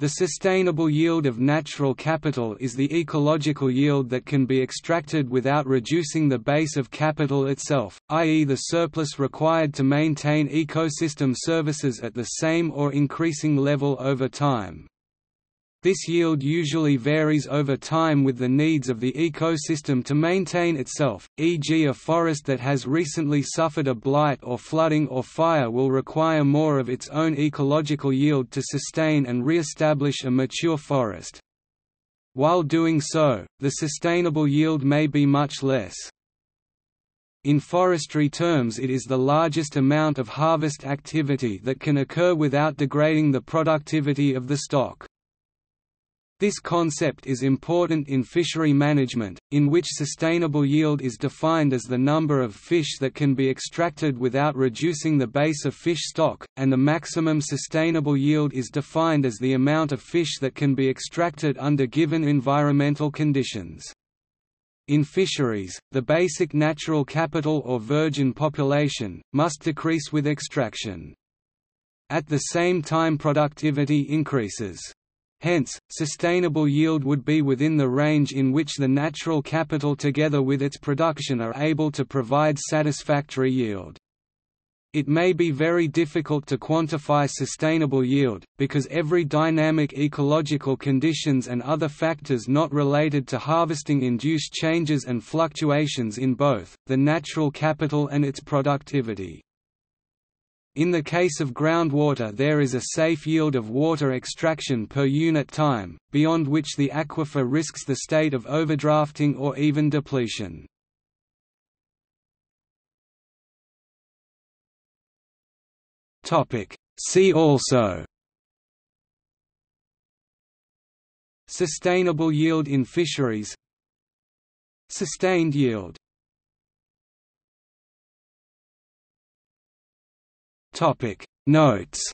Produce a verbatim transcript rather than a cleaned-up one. The sustainable yield of natural capital is the ecological yield that can be extracted without reducing the base of capital itself, that is the surplus required to maintain ecosystem services at the same or increasing level over time. This yield usually varies over time with the needs of the ecosystem to maintain itself, for example a forest that has recently suffered a blight or flooding or fire will require more of its own ecological yield to sustain and re-establish a mature forest. While doing so, the sustainable yield may be much less. In forestry terms, it is the largest amount of harvest activity that can occur without degrading the productivity of the stock. This concept is important in fishery management, in which sustainable yield is defined as the number of fish that can be extracted without reducing the base of fish stock, and the maximum sustainable yield is defined as the amount of fish that can be extracted under given environmental conditions. In fisheries, the basic natural capital or virgin population must decrease with extraction. At the same time, productivity increases. Hence, sustainable yield would be within the range in which the natural capital together with its production are able to provide satisfactory yield. It may be very difficult to quantify sustainable yield, because every dynamic ecological conditions and other factors not related to harvesting induce changes and fluctuations in both, the natural capital and its productivity. In the case of groundwater, there is a safe yield of water extraction per unit time, beyond which the aquifer risks the state of overdrafting or even depletion. See also: Sustainable yield in fisheries, Sustained yield. Topic Notes.